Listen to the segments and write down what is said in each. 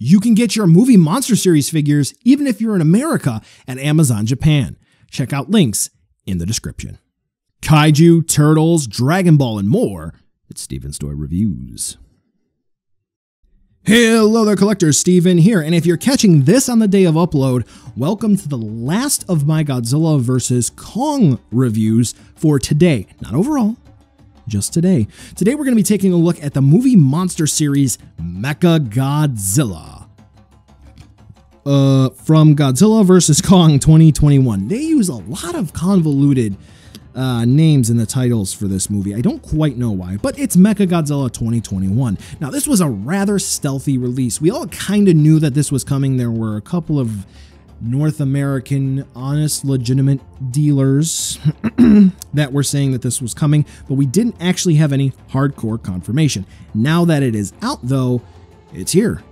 You can get your Movie Monster Series figures even if you're in America at Amazon Japan. Check out links in the description. Kaiju, Turtles, Dragon Ball, and more at Steven's Toy Reviews. Hello there, collectors. Steven here, and if you're catching this on the day of upload, welcome to the last of my Godzilla vs. Kong reviews for today. Not overall, just today. Today we're going to be taking a look at the Movie Monster Series Mechagodzilla from Godzilla vs. Kong 2021. They use a lot of convoluted names in the titles for this movie. I don't quite know why, but it's Mechagodzilla 2021. Now, this was a rather stealthy release. We all kind of knew that this was coming. There were a couple of North American honest, legitimate dealers that were saying that this was coming, but we didn't actually have any hardcore confirmation. Now that it is out, though, it's here,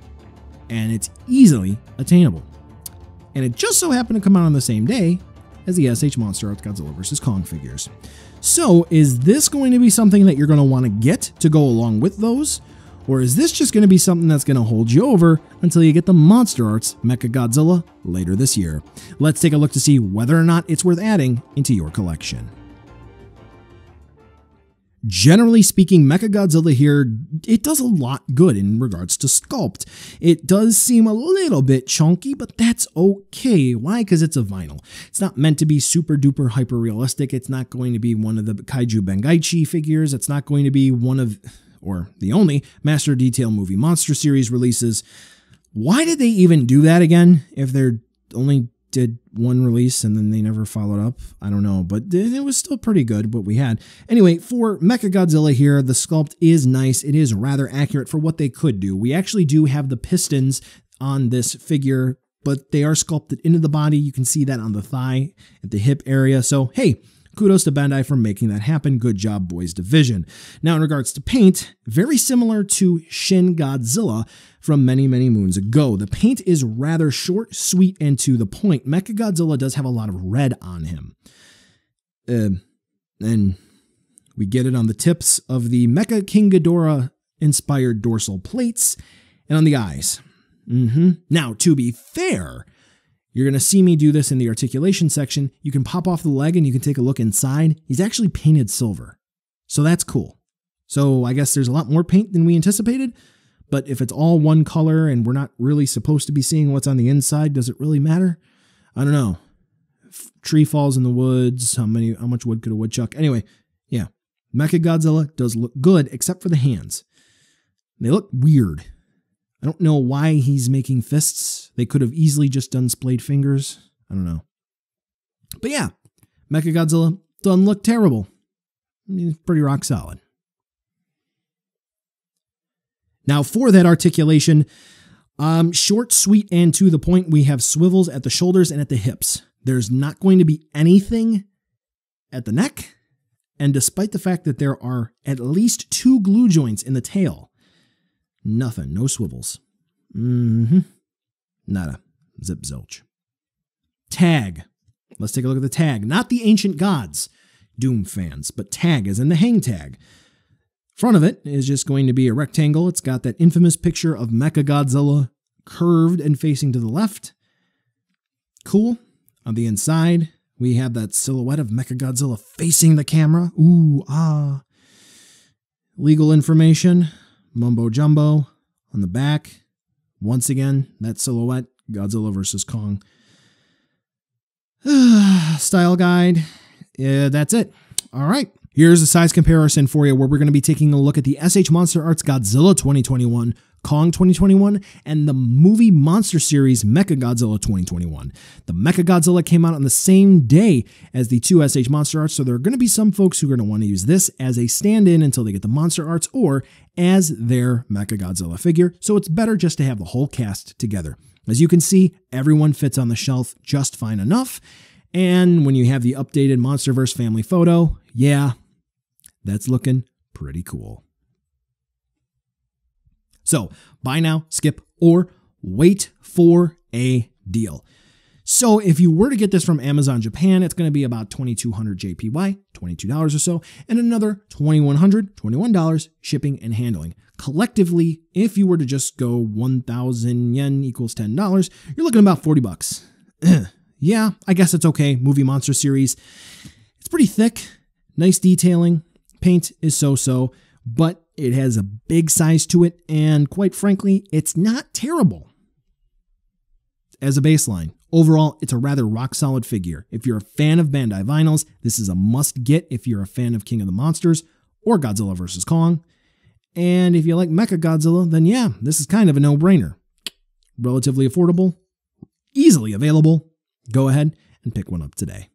and it's easily attainable. And it just so happened to come out on the same day as the S.H. MonsterArts Godzilla vs. Kong figures. So, is this going to be something that you're going to want to get to go along with those? Or is this just going to be something that's going to hold you over until you get the MonsterArts Mechagodzilla later this year? Let's take a look to see whether or not it's worth adding into your collection. Generally speaking, Mechagodzilla here, it does a lot good in regards to sculpt. It does seem a little bit chunky, but that's okay. Why? Because it's a vinyl. It's not meant to be super duper hyper realistic. It's not going to be one of the Kaiju Bengaichi figures. It's not going to be one of, or the only, Master Detail Movie Monster Series releases. Why did they even do that again if they're only did one release and then they never followed up? I don't know, but it was still pretty good what we had. Anyway, for Mechagodzilla here, the sculpt is nice. It is rather accurate for what they could do. We actually do have the pistons on this figure, but they are sculpted into the body. You can see that on the thigh, at the hip area. So, hey, kudos to Bandai for making that happen. Good job, Boys Division. Now, in regards to paint, very similar to Shin Godzilla from many, many moons ago. The paint is rather short, sweet, and to the point. Mechagodzilla does have a lot of red on him. And we get it on the tips of the Mecha-King Ghidorah-inspired dorsal plates and on the eyes. Now, to be fair, you're going to see me do this in the articulation section. You can pop off the leg and you can take a look inside. He's actually painted silver, so that's cool. So I guess there's a lot more paint than we anticipated, but if it's all one color and we're not really supposed to be seeing what's on the inside, does it really matter? I don't know. Tree falls in the woods. How much wood could a woodchuck? Anyway, yeah. Mechagodzilla does look good, except for the hands. They look weird. I don't know why he's making fists. They could have easily just done splayed fingers. I don't know. But yeah, Mechagodzilla doesn't look terrible. I mean, it's pretty rock solid. Now for that articulation, short, sweet, and to the point, we have swivels at the shoulders and at the hips. There's not going to be anything at the neck. And despite the fact that there are at least 2 glue joints in the tail, nothing. No swivels. Nada. Zip zilch. Tag. Let's take a look at the tag. Not the Ancient Gods, Doom fans, but tag as in the hang tag. Front of it is just going to be a rectangle. It's got that infamous picture of Mechagodzilla curved and facing to the left. Cool. On the inside, we have that silhouette of Mechagodzilla facing the camera. Ooh, ah. Legal information. Mumbo jumbo on the back. Once again, that silhouette, Godzilla vs. Kong. Style guide. Yeah, that's it. All right. Here's a size comparison for you where we're going to be taking a look at the S.H. MonsterArts Godzilla 2021, Kong 2021, and the Movie Monster Series Mechagodzilla 2021. The Mechagodzilla came out on the same day as the 2 S.H. MonsterArts, so there are going to be some folks who are going to want to use this as a stand-in until they get the MonsterArts or as their Mechagodzilla figure, so it's better just to have the whole cast together. As you can see, everyone fits on the shelf just fine enough, and when you have the updated Monsterverse family photo, yeah, that's looking pretty cool. So, buy now, skip, or wait for a deal. So if you were to get this from Amazon Japan, it's going to be about 2,200 JPY, $22 or so, and another $2,121 shipping and handling. Collectively, if you were to just go 1,000 yen equals $10, you're looking about 40 bucks. Yeah, I guess it's okay. Movie monster series. It's pretty thick, nice detailing. Paint is so-so, but it has a big size to it, and quite frankly, it's not terrible as a baseline. Overall, it's a rather rock-solid figure. If you're a fan of Bandai vinyls, this is a must-get if you're a fan of King of the Monsters or Godzilla vs. Kong. And if you like Mechagodzilla, then yeah, this is kind of a no-brainer. Relatively affordable, easily available. Go ahead and pick one up today.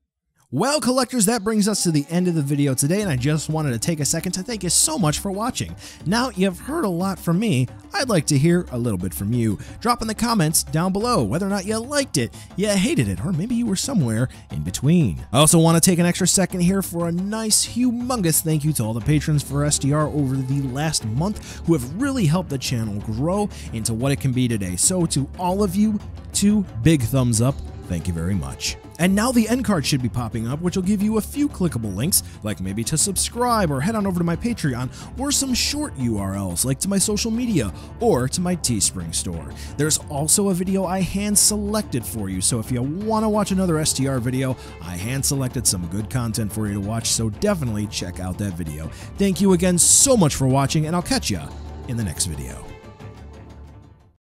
Well, collectors, that brings us to the end of the video today, and I just wanted to take a second to thank you so much for watching. Now, you've heard a lot from me. I'd like to hear a little bit from you. Drop in the comments down below whether or not you liked it, you hated it, or maybe you were somewhere in between. I also want to take an extra second here for a nice, humongous thank you to all the patrons for SDR over the last month who have really helped the channel grow into what it can be today. So to all of you, two big thumbs up. Thank you very much. And now the end card should be popping up, which will give you a few clickable links, like maybe to subscribe or head on over to my Patreon, or some short URLs, like to my social media or to my Teespring store. There's also a video I hand selected for you, so if you want to watch another STR video, I hand selected some good content for you to watch, so definitely check out that video. Thank you again so much for watching, and I'll catch you in the next video.